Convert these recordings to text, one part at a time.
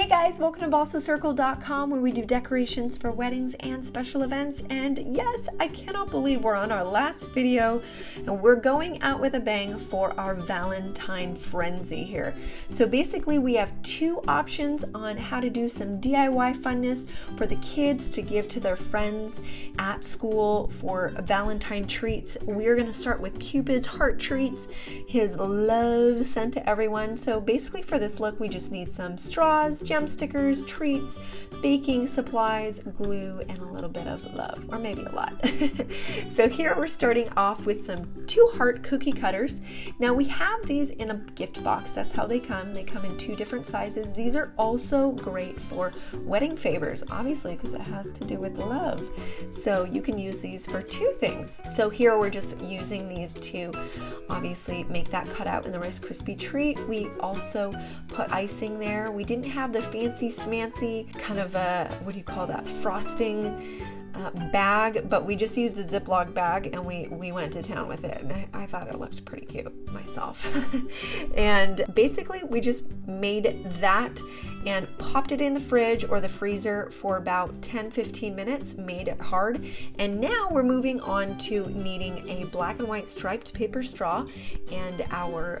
Hey guys, welcome to BalsaCircle.com, where we do decorations for weddings and special events. And yes, I cannot believe we're on our last video and we're going out with a bang for our Valentine frenzy here. So basically we have two options on how to do some DIY funness for the kids to give to their friends at school for Valentine treats. We're going to start with Cupid's heart treats, his love sent to everyone. So basically for this look we just need some straws, gem stickers, treats, baking supplies, glue, and a little bit of love, or maybe a lot. So here we're starting off with some two heart cookie cutters. Now we have these in a gift box. That's how they come. They come in two different sizes. These are also great for wedding favors, obviously, because it has to do with love. So you can use these for two things. So here we're just using these to obviously make that cutout in the Rice Krispie treat. We also put icing there. We didn't have the fancy smancy kind of a, what do you call that, frosting bag, but we just used a Ziploc bag and we went to town with it, and I thought it looked pretty cute myself. And basically we just made that and popped it in the fridge or the freezer for about 10-15 minutes, made it hard, and now we're moving on to needing a black and white striped paper straw and our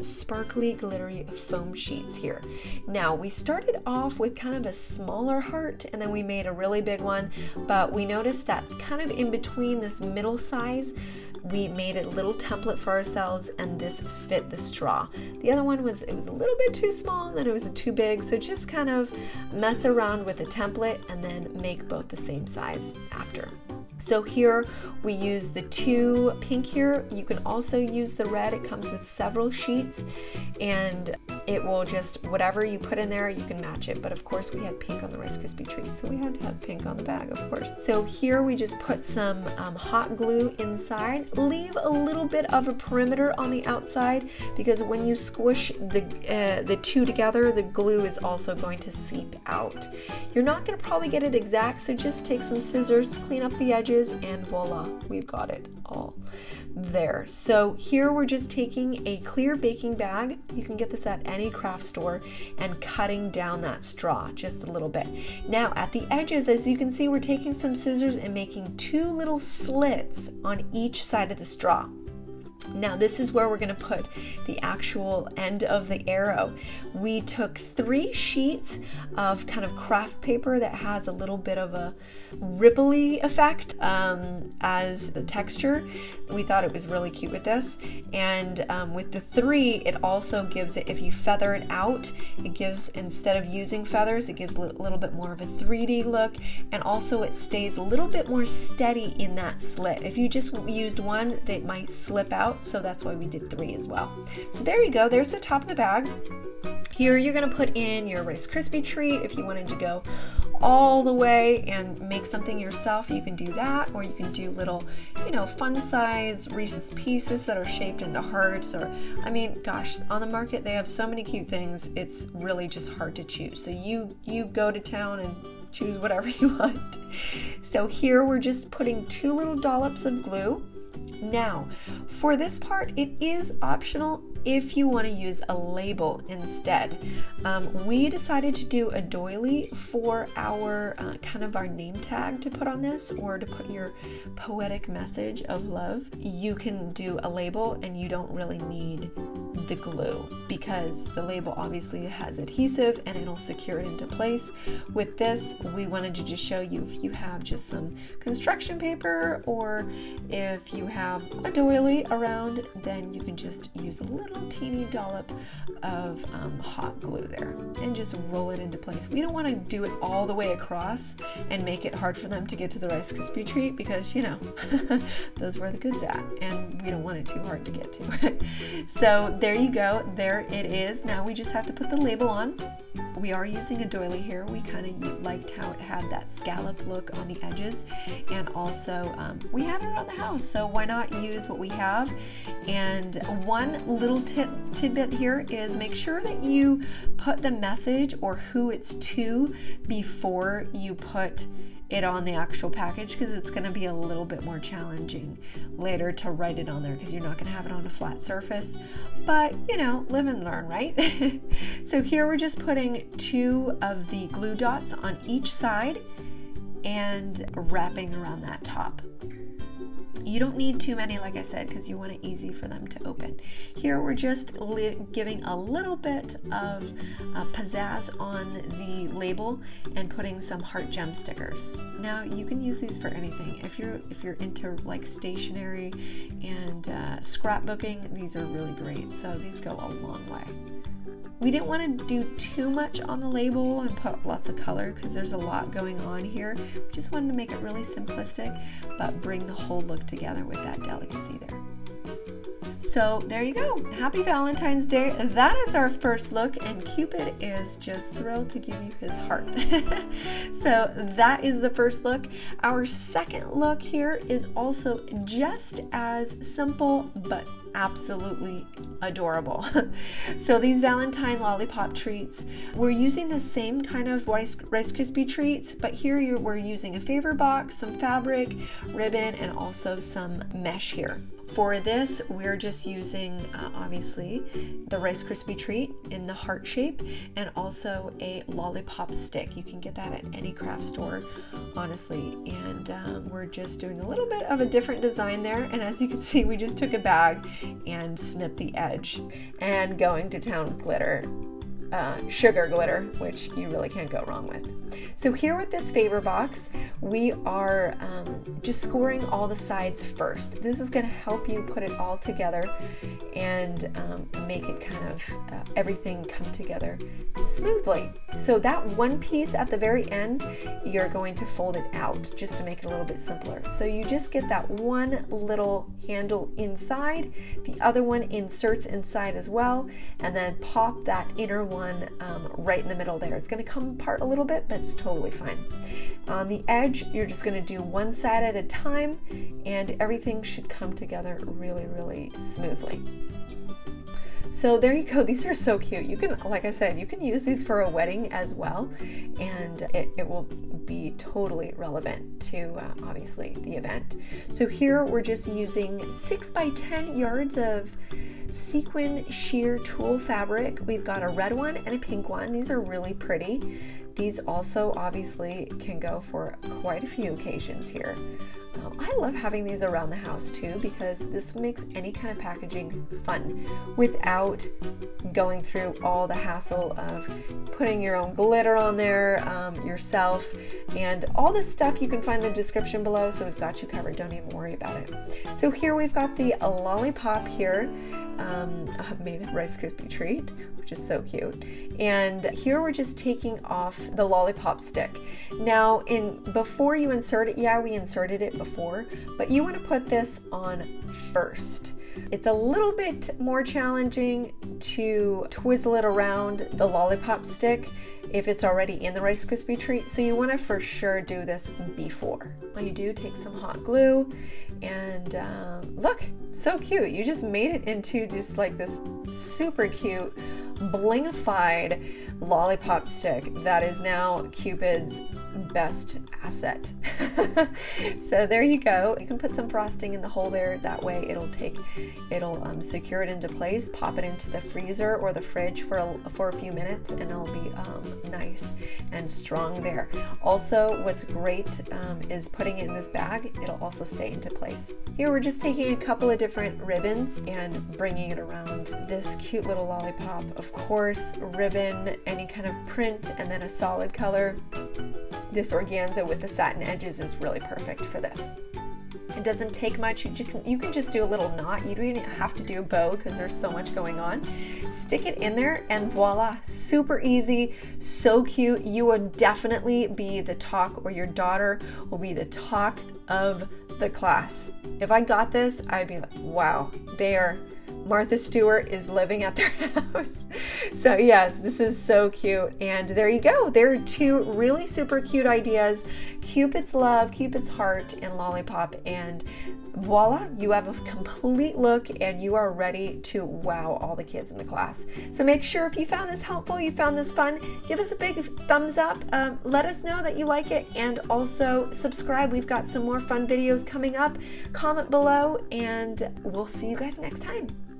sparkly glittery foam sheets here. Now we started off with kind of a smaller heart and then we made a really big one, but we noticed that kind of in between this middle size we made a little template for ourselves, and this fit the straw. The other one was, it was a little bit too small and then it was too big, so just kind of mess around with the template and then make both the same size after. So here we use the two pink here. You can also use the red. It comes with several sheets and it will just, whatever you put in there, you can match it. But of course we had pink on the Rice Krispie treat, so we had to have pink on the bag, of course. So here we just put some hot glue inside. Leave a little bit of a perimeter on the outside, because when you squish the two together, the glue is also going to seep out. You're not gonna probably get it exact, so just take some scissors, clean up the edges, and voila, we've got it all there. So here we're just taking a clear baking bag, you can get this at any craft store, and cutting down that straw just a little bit. Now at the edges, as you can see, we're taking some scissors and making two little slits on each side of the straw. Now this is where we're going to put the actual end of the arrow. We took three sheets of kind of craft paper that has a little bit of a ripply effect as the texture. We thought it was really cute with this, and with the three, it also gives it, if you feather it out, it gives, instead of using feathers, it gives a little bit more of a 3D look, and also it stays a little bit more steady in that slit. If you just used one, they might slip out, so that's why we did three as well. So there you go, there's the top of the bag. Here you're gonna put in your Rice Krispie treat. If you wanted to go all the way and make something yourself, you can do that, or you can do little, you know, fun size Reese's Pieces that are shaped into hearts, or, I mean, gosh, on the market they have so many cute things, it's really just hard to choose. So you go to town and choose whatever you want. So here we're just putting two little dollops of glue. Now, for this part, it is optional if you want to use a label instead. We decided to do a doily for our kind of our name tag to put on this, or to put your poetic message of love. You can do a label and you don't really need the glue, because the label obviously has adhesive and it'll secure it into place. With this, we wanted to just show you, if you have just some construction paper, or if you have a doily around, then you can just use a little teeny dollop of hot glue there and just roll it into place. We don't want to do it all the way across and make it hard for them to get to the Rice Krispie treat, because, you know, those were the goods at, and we don't want it too hard to get to. So there you go, there it is. Now we just have to put the label on. We are using a doily here. We kind of liked how it had that scalloped look on the edges, and also we had it around the house, so why not use what we have. And one little tidbit here is, make sure that you put the message or who it's to before you put it on the actual package, because it's going to be a little bit more challenging later to write it on there, because you're not going to have it on a flat surface. But you know, live and learn, right? So here we're just putting two of the glue dots on each side and wrapping around that top. You don't need too many, like I said, because you want it easy for them to open. Here we're just giving a little bit of pizzazz on the label and putting some heart gem stickers. Now you can use these for anything. If you're into like stationery and scrapbooking, these are really great. So these go a long way. We didn't want to do too much on the label and put lots of color because there's a lot going on here. We just wanted to make it really simplistic, but bring the whole look together with that delicacy there. So there you go. Happy Valentine's Day. That is our first look, and Cupid is just thrilled to give you his heart. So that is the first look. Our second look here is also just as simple, but absolutely adorable. So these Valentine lollipop treats, we're using the same kind of Rice Krispie treats, but here we're using a favor box, some fabric, ribbon, and also some mesh here. For this, we're just using, obviously, the Rice Krispie treat in the heart shape and also a lollipop stick. You can get that at any craft store, honestly. And we're just doing a little bit of a different design there. And as you can see, we just took a bag and snipped the edge and going to town with glitter. Sugar glitter, which you really can't go wrong with. So here with this favor box, we are just scoring all the sides first. This is going to help you put it all together and make it kind of everything come together smoothly. So that one piece at the very end, you're going to fold it out just to make it a little bit simpler. So you just get that one little handle inside, the other one inserts inside as well, and then pop that inner one right in the middle there. It's going to come apart a little bit, but it's totally fine. On the edge, you're just going to do one side at a time, and everything should come together really, really smoothly. So there you go. These are so cute. You can, like I said, you can use these for a wedding as well, and it will be totally relevant to obviously the event. So here we're just using 6 by 10 yards of sequin sheer tulle fabric. We've got a red one and a pink one. These are really pretty. These also obviously can go for quite a few occasions here. I love having these around the house too, because this makes any kind of packaging fun without going through all the hassle of putting your own glitter on there yourself. And all this stuff you can find in the description below, so we've got you covered. Don't even worry about it. So here we've got the lollipop here, made of Rice Krispie treat, which is so cute. And here we're just taking off the lollipop stick. Now, before you insert it, yeah, we inserted it before, but you want to put this on first. It's a little bit more challenging to twizzle it around the lollipop stick if it's already in the Rice Krispie treat, so you want to for sure do this before. All you do, take some hot glue and look, so cute. You just made it into just like this super cute blingified lollipop stick that is now Cupid's best asset. So there you go. You can put some frosting in the hole there. That way it'll secure it into place. Pop it into the freezer or the fridge for a few minutes, and it'll be nice and strong there. Also, what's great is putting it in this bag. It'll also stay into place. Here we're just taking a couple of different ribbons and bringing it around this cute little lollipop. Of course, ribbon, any kind of print, and then a solid color. This organza with the satin edges is really perfect for this. It doesn't take much. You can just do a little knot. You don't even have to do a bow because there's so much going on. Stick it in there and voila, super easy, so cute. You will definitely be the talk, or your daughter will be the talk of the class. If I got this, I'd be like, wow, they are Martha Stewart is living at their house. So yes, this is so cute. And there you go. There are two really super cute ideas: Cupid's Love, Cupid's Heart, and Lollipop. And voila, you have a complete look and you are ready to wow all the kids in the class. So make sure if you found this helpful, you found this fun, give us a big thumbs up. Let us know that you like it, and also subscribe. We've got some more fun videos coming up. Comment below and we'll see you guys next time.